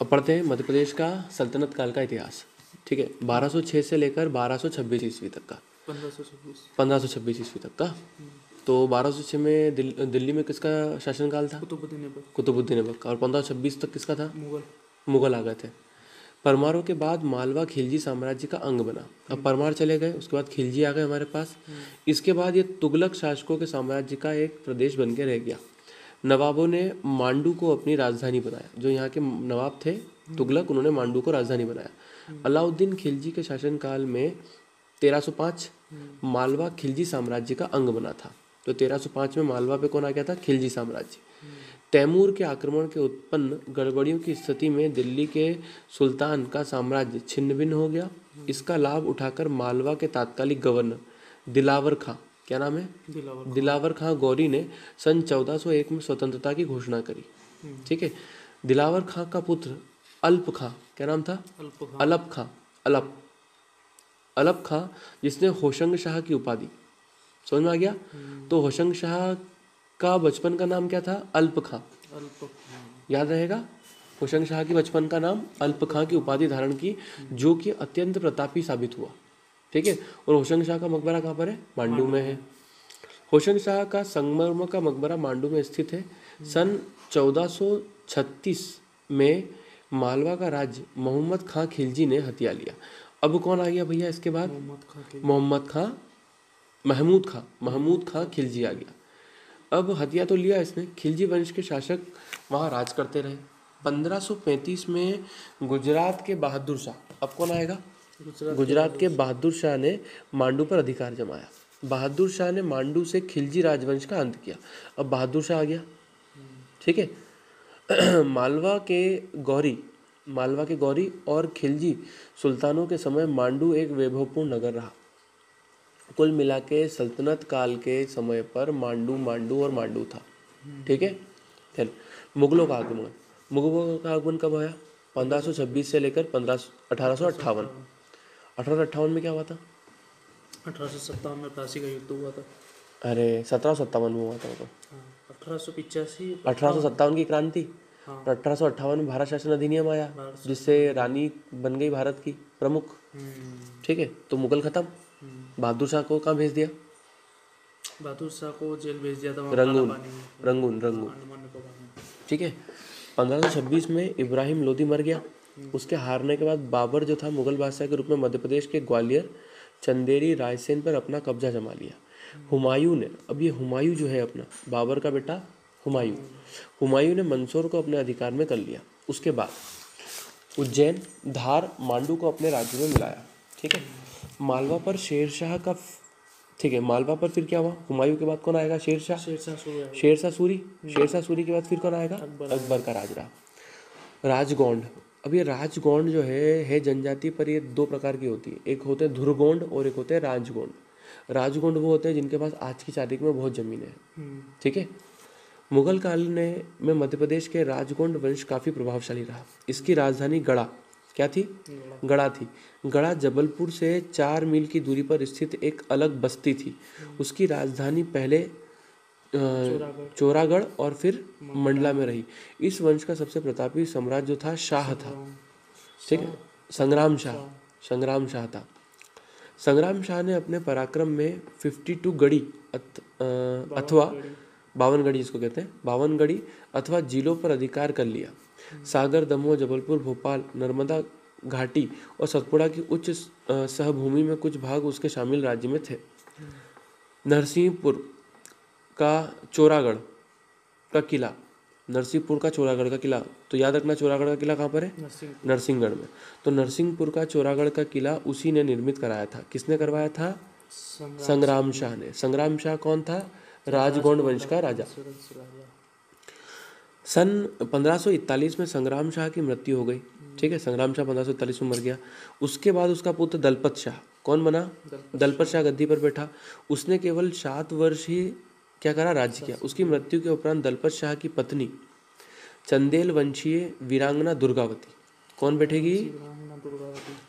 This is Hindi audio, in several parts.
अब पढ़ते हैं मध्य प्रदेश का सल्तनत काल का इतिहास। ठीक है, 1206 से लेकर 1226 ईस्वी तक का, 1526 ईस्वी तक का। तो 1206 में दिल्ली में किसका शासनकाल था? कुतुबुद्दीन ऐबक। और 1526 तक किसका था? मुगल आ गए थे। परमारों के बाद मालवा खिलजी साम्राज्य का अंग बना। अब परमार चले गए, उसके बाद खिलजी आ गए हमारे पास। इसके बाद ये तुगलक शासकों के साम्राज्य का एक प्रदेश बन के रह गया। नवाबों ने मांडू को अपनी राजधानी बनाया। जो यहाँ के नवाब थे तुगलक, उन्होंने मांडू को राजधानी बनाया। अलाउद्दीन खिलजी के शासनकाल में 1305 मालवा खिलजी साम्राज्य का अंग बना था। तो 1305 में मालवा पे कौन आ गया था? खिलजी साम्राज्य। तैमूर के आक्रमण के उत्पन्न गड़बड़ियों की स्थिति में दिल्ली के सुल्तान का साम्राज्य छिन्न भिन्न हो गया। इसका लाभ उठाकर मालवा के तात्कालिक गवर्नर दिलावर खां, क्या नाम है? दिलावर खां गौरी ने सन 1401 में स्वतंत्रता की घोषणा करी। ठीक है, दिलावर खां का पुत्र अलप खां, क्या नाम था? अलप खां, जिसने होशंग शाह की उपाधि, समझ में आ गया? तो होशंग शाह का बचपन का नाम क्या था? अलप खां। याद रहेगा, होशंग शाह की बचपन का नाम अलप खां की उपाधि धारण की, जो कि अत्यंत प्रतापी साबित हुआ। ठीक है, और होशंग शाह का मकबरा कहाँ पर है? मांडू में है। होशंग शाह का संगमरमर का मकबरा मांडू में स्थित है। सन 1436 में मालवा का राज्य मोहम्मद खां खिलजी ने हथिया लिया। अब कौन आ गया भैया इसके बाद? महमूद खां खिलजी आ गया। अब हथिया तो लिया इसने, खिलजी वंश के शासक वहाँ राज करते रहे। 1535 में गुजरात के बहादुर शाह, अब कौन आएगा? गुजरात के बहादुर शाह ने मांडू पर अधिकार जमाया। बहादुर शाह ने मांडू से खिलजी राजवंश का अंत किया। अब बहादुर शाह आ गया। ठीक है, मालवा के गौरी और खिलजी सुल्तानों के समय मांडू एक वैभवपूर्ण नगर रहा। कुल मिला के सल्तनत काल के समय पर मांडू था। ठीक है, चल मुगलों का आगमन कब आया? 1526 से लेकर 1858। 1858 में क्या हुआ था? 1857 में प्लासी का युद्ध हुआ था। अरे 1757 में हुआ था वो। 1885 1857 की क्रांति। 1858 में भारत शासन अधिनियम आया, जिससे रानी बन गई भारत की प्रमुख। ठीक है, तो मुगल खत्म। बहादुर शाह को कहाँ भेज दिया? बहादुर शाह को जेल भेज दिया था, रंगून। ठीक है, 1526 में इब्राहिम लोधी मर गया। उसके हारने के बाद बाबर जो था मुगल बादशाह के रूप में मध्य प्रदेश के ग्वालियर, चंदेरी, रायसेन पर अपना कब्जा जमा लिया। हुमायूँ ने, अब ये हुमायूँ जो है अपना बाबर का बेटा हुमायूँ ने मंदसौर को अपने अधिकार में कर लिया। उसके बाद उज्जैन, धार, मांडू को अपने राज्य में मिलाया। ठीक है, मालवा पर फिर क्या हुआ? हुमायूँ के बाद कौन आएगा? शेर शाह सूरी के बाद फिर कौन आएगा? अकबर का राज रहा। राजगौंड, अब ये राजगौंड जो है जनजाति पर ये दो प्रकार की होती है। एक होते हैं धुरगौंड और एक होते हैं राजगौंड। राजगौंड वो होते हैं जिनके पास आज की तारीख में बहुत ज़मीन है। ठीक है, मुगल काल में मध्य प्रदेश के राजगौंड वंश काफ़ी प्रभावशाली रहा। इसकी राजधानी गड़ा थी। गड़ा जबलपुर से 4 मील की दूरी पर स्थित एक अलग बस्ती थी। उसकी राजधानी पहले चोरागढ़ और फिर मंडला में रही। इस वंश का सबसे प्रतापी सम्राट जो था शाह था। ठीक है, संग्राम शाह था। संग्राम शाह ने अपने पराक्रम में 52 गढ़ी अथवा 52 गढ़ी, जिसको कहते हैं 52 गढ़ी अथवा जिलों पर अधिकार कर लिया। सागर, दमोह, जबलपुर, भोपाल, नर्मदा घाटी और सतपुड़ा की उच्च सहभूमि में कुछ भाग उसके शामिल राज्य में थे। नरसिंहपुर का चोरागढ़ का किला, तो याद रखना चोरागढ़ का किला कहाँ पर है? नरसिंहगढ़ में। तो नरसिंहपुर का चोरागढ़ का किला उसी ने निर्मित कराया था। किसने करवाया था? संग्राम शाह ने। संग्राम शाह कौन था? राजगौंड वंश का राजा। सन 1541 में संग्राम शाह की मृत्यु हो गई। ठीक है, संग्राम शाह 1541 में मर गया। उसके बाद उसका पुत्र दलपत शाह, कौन बना? दलपत शाह गद्दी पर बैठा। उसने केवल 7 वर्ष ही क्या करा? राज्य किया। उसकी मृत्यु के उपरांत दलपत शाह की पत्नी चंदेल वंशीय वीरांगना दुर्गावती, कौन बैठेगी?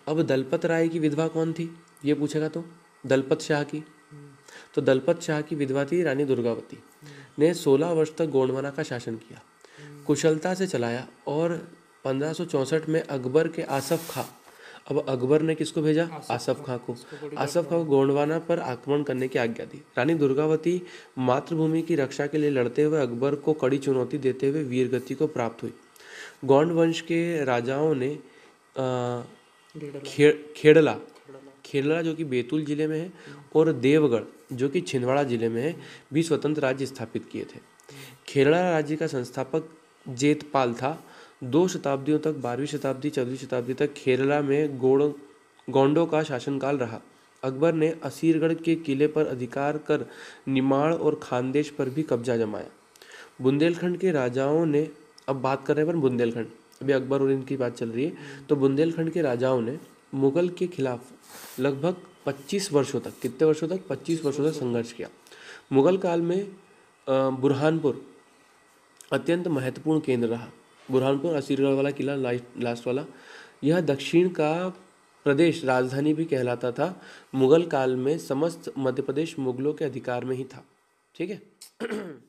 अब दलपत राय की विधवा कौन थी, ये पूछेगा तो? दलपत शाह की। तो दलपत शाह की विधवा थी रानी दुर्गावती ने 16 वर्ष तक गोंडवाना का शासन किया, कुशलता से चलाया और 1564 में अकबर के आसफ खां, अब अकबर ने किसको भेजा? आसफ खां को। आसफ खां को गोंडवाना पर आक्रमण करने की आज्ञा दी। रानी दुर्गावती मातृभूमि की रक्षा के लिए लड़ते हुए अकबर को कड़ी चुनौती देते हुए वीरगति को प्राप्त हुई। गोंड वंश के राजाओं ने खेड़ला जो कि बैतूल जिले में है और देवगढ़ जो कि छिंदवाड़ा जिले में है भी स्वतंत्र राज्य स्थापित किए थे। खेड़ला राज्य का संस्थापक जीतपाल था। 2 शताब्दियों तक 12वीं शताब्दी 14वीं शताब्दी तक खेड़ला में गोंडों का शासनकाल रहा। अकबर ने असीरगढ़ के किले पर अधिकार कर निमाड़ और खानदेश पर भी कब्जा जमाया। बुंदेलखंड के राजाओं ने, अब बात कर रहे हैं पर बुंदेलखंड, अभी अकबर और इनकी बात चल रही है, तो बुंदेलखंड के राजाओं ने मुगल के खिलाफ लगभग 25 वर्षों तक, कितने वर्षों तक? 25 वर्षों तक संघर्ष किया। मुगल काल में बुरहानपुर अत्यंत महत्वपूर्ण केंद्र रहा। बुरहानपुर, असीरगढ़ वाला किला, लास्ट वाला, यह दक्षिण का प्रदेश राजधानी भी कहलाता था। मुगल काल में समस्त मध्यप्रदेश मुगलों के अधिकार में ही था। ठीक है।